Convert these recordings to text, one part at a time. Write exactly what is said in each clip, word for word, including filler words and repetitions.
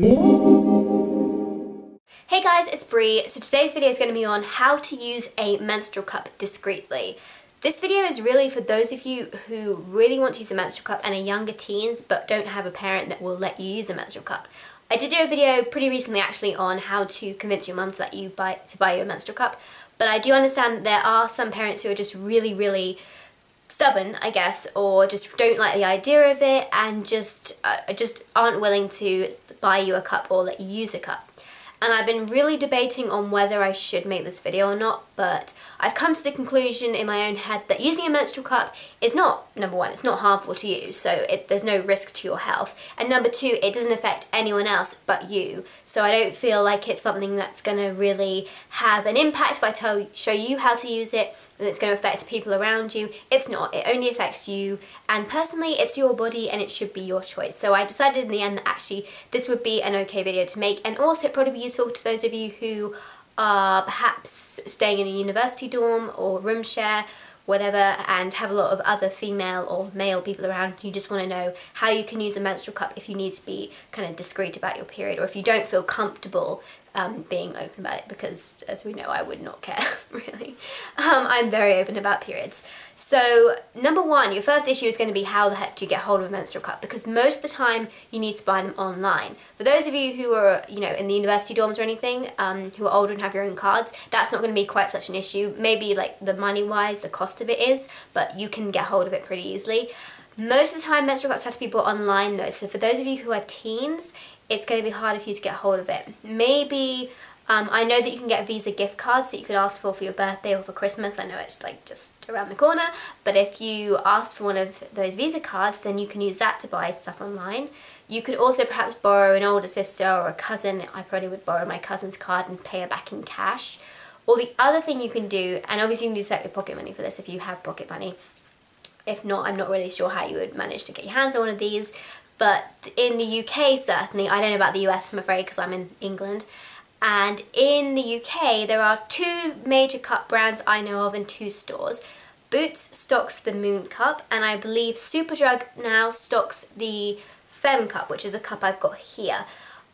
Hey guys, it's Bree. So today's video is going to be on how to use a menstrual cup discreetly. This video is really for those of you who really want to use a menstrual cup and are younger teens but don't have a parent that will let you use a menstrual cup. I did do a video pretty recently actually on how to convince your mum to let you buy to buy you a menstrual cup, but I do understand there are some parents who are just really really stubborn, I guess, or just don't like the idea of it and just uh, just aren't willing to buy you a cup or let you use a cup. And I've been really debating on whether I should make this video or not, but I've come to the conclusion in my own head that using a menstrual cup is not, number one, it's not harmful to you, so it, there's no risk to your health, and number two, it doesn't affect anyone else but you, so I don't feel like it's something that's going to really have an impact if I tell, show you how to use it, and it's going to affect people around you. It's not, it only affects you, and personally it's your body and it should be your choice. So I decided in the end that actually this would be an okay video to make, and also it'd probably be useful to those of you who are perhaps staying in a university dorm or room share, whatever, and have a lot of other female or male people around. You just want to know how you can use a menstrual cup if you need to be kind of discreet about your period, or if you don't feel comfortable um, being open about it, because as we know, I would not care, really. Um, I'm very open about periods. So number one, your first issue is going to be how the heck do you get hold of a menstrual cup, because most of the time you need to buy them online. For those of you who are, you know, in the university dorms or anything, um, who are older and have your own cards, that's not going to be quite such an issue. Maybe like the money-wise, the cost of it is, but you can get hold of it pretty easily. Most of the time menstrual cups have to be bought online though, so for those of you who are teens, it's going to be harder for you to get hold of it. Maybe, um, I know that you can get Visa gift cards that you could ask for for your birthday or for Christmas. I know it's like just around the corner, but if you asked for one of those Visa cards, then you can use that to buy stuff online. You could also perhaps borrow an older sister or a cousin. I probably would borrow my cousin's card and pay her back in cash. Or the other thing you can do, and obviously you need to set your pocket money for this if you have pocket money. If not, I'm not really sure how you would manage to get your hands on one of these. But in the U K, certainly, I don't know about the U S, I'm afraid, because I'm in England. And in the U K, there are two major cup brands I know of in two stores. Boots stocks the Moon Cup, and I believe Superdrug now stocks the Femmecup, which is the cup I've got here.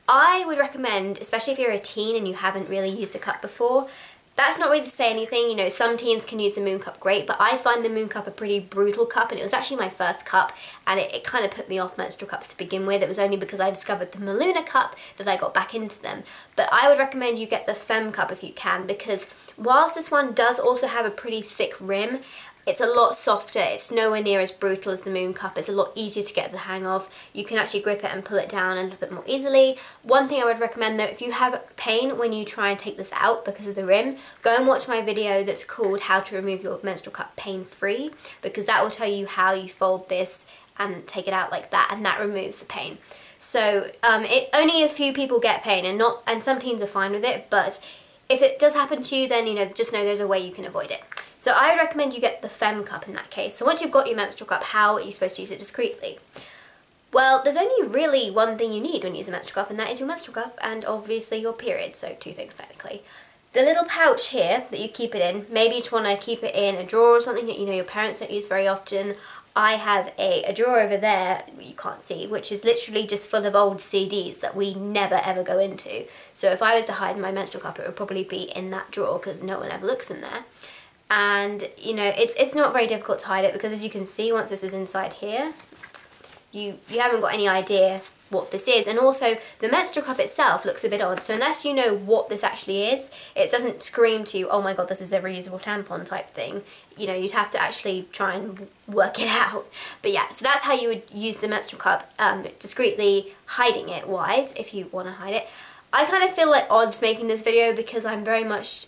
I would recommend, especially if you're a teen and you haven't really used a cup before, that's not really to say anything, you know, some teens can use the Moon Cup great, but I find the Moon Cup a pretty brutal cup, and it was actually my first cup, and it, it kind of put me off menstrual cups to begin with. It was only because I discovered the Meluna Cup that I got back into them. But I would recommend you get the Femme Cup if you can, because whilst this one does also have a pretty thick rim, it's a lot softer, it's nowhere near as brutal as the Moon Cup, it's a lot easier to get the hang of. You can actually grip it and pull it down a little bit more easily. One thing I would recommend though, if you have pain when you try and take this out because of the rim, go and watch my video that's called How to Remove Your Menstrual Cup Pain Free, because that will tell you how you fold this and take it out like that, and that removes the pain. So um, it, only a few people get pain, and, not, and some teens are fine with it, but if it does happen to you, then you know, just know there's a way you can avoid it. So I would recommend you get the Femme Cup in that case. So once you've got your menstrual cup, how are you supposed to use it discreetly? Well, there's only really one thing you need when you use a menstrual cup, and that is your menstrual cup and obviously your period, so two things technically. The little pouch here that you keep it in, maybe you just want to keep it in a drawer or something that you know your parents don't use very often. I have a, a drawer over there, you can't see, which is literally just full of old C Ds that we never ever go into. So if I was to hide my menstrual cup, it would probably be in that drawer because no one ever looks in there. And you know, it's it's not very difficult to hide it, because as you can see, once this is inside here, you you haven't got any idea what this is. And also the menstrual cup itself looks a bit odd, so unless you know what this actually is, it doesn't scream to you, oh my god, this is a reusable tampon type thing. You know, you'd have to actually try and work it out. But yeah, so that's how you would use the menstrual cup, um, discreetly, hiding it wise if you want to hide it. I kind of feel at odds making this video because I'm very much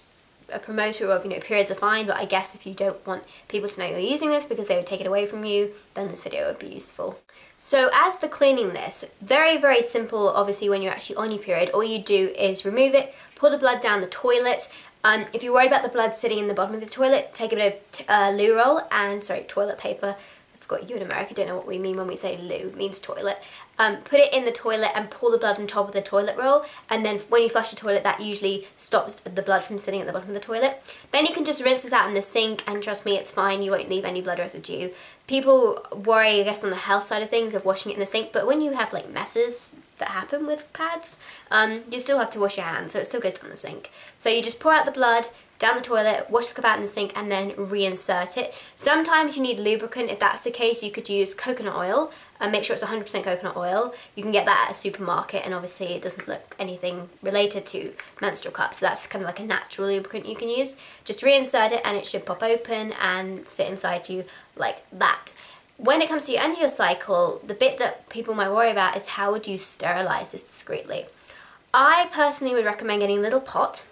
a promoter of, you know, periods are fine, but I guess if you don't want people to know you're using this because they would take it away from you, then this video would be useful. So as for cleaning this, very very simple. Obviously when you're actually on your period, all you do is remove it, pour the blood down the toilet. Um, if you're worried about the blood sitting in the bottom of the toilet, take a bit of uh, loo roll and, sorry, toilet paper. Got you in America don't know what we mean when we say loo, it means toilet. um, put it in the toilet and pour the blood on top of the toilet roll, and then when you flush the toilet that usually stops the blood from sitting at the bottom of the toilet. Then you can just rinse this out in the sink, and trust me, it's fine, you won't leave any blood residue. People worry, I guess, on the health side of things of washing it in the sink, but when you have like messes that happen with pads, um, you still have to wash your hands, so it still goes down the sink. So you just pour out the blood down the toilet, wash the cup out in the sink, and then reinsert it. Sometimes you need lubricant. If that's the case, you could use coconut oil and make sure it's one hundred percent coconut oil. You can get that at a supermarket, and obviously it doesn't look anything related to menstrual cups, so that's kind of like a natural lubricant you can use. Just reinsert it and it should pop open and sit inside you like that. When it comes to your end of your cycle, the bit that people might worry about is how would you sterilise this discreetly. I personally would recommend getting a little pot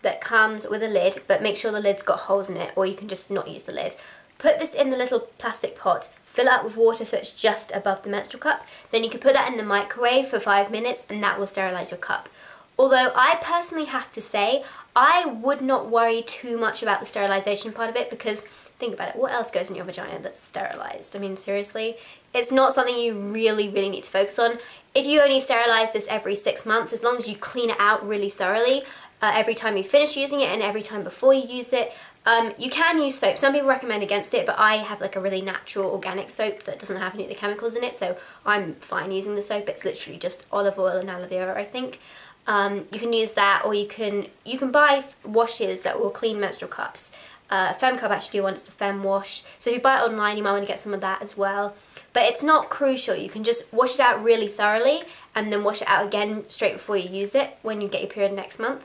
that comes with a lid, but make sure the lid's got holes in it, or you can just not use the lid. Put this in the little plastic pot, fill it up with water so it's just above the menstrual cup, then you can put that in the microwave for five minutes and that will sterilise your cup. Although I personally have to say, I would not worry too much about the sterilisation part of it, because think about it, what else goes in your vagina that's sterilised? I mean, seriously, it's not something you really, really need to focus on. If you only sterilise this every six months, as long as you clean it out really thoroughly, Uh, every time you finish using it and every time before you use it. Um, you can use soap. Some people recommend against it, but I have like a really natural organic soap that doesn't have any of the chemicals in it, so I'm fine using the soap. It's literally just olive oil and aloe vera, I think. Um, you can use that, or you can you can buy washes that will clean menstrual cups. Uh, Femmecup actually do one, it's the Femme wash. So if you buy it online, you might want to get some of that as well. But it's not crucial. You can just wash it out really thoroughly and then wash it out again straight before you use it when you get your period next month.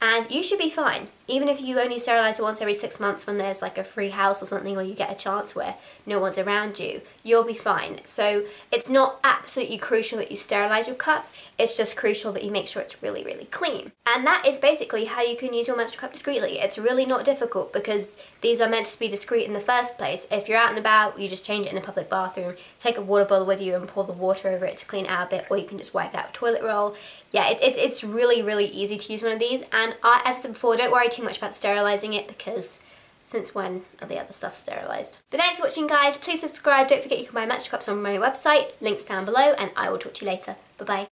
And you should be fine, even if you only sterilise it once every six months when there's like a free house or something, or you get a chance where no one's around you, you'll be fine. So it's not absolutely crucial that you sterilise your cup, it's just crucial that you make sure it's really, really clean. And that is basically how you can use your menstrual cup discreetly. It's really not difficult because these are meant to be discreet in the first place. If you're out and about, you just change it in a public bathroom, take a water bottle with you and pour the water over it to clean it out a bit, or you can just wipe it out with a toilet roll. Yeah, it, it, it's really, really easy to use one of these. And I, as I said before, don't worry too much about sterilising it, because since when are the other stuff sterilised? But thanks for watching, guys. Please subscribe. Don't forget you can buy menstrual cups on my website. Links down below, and I will talk to you later. Bye-bye.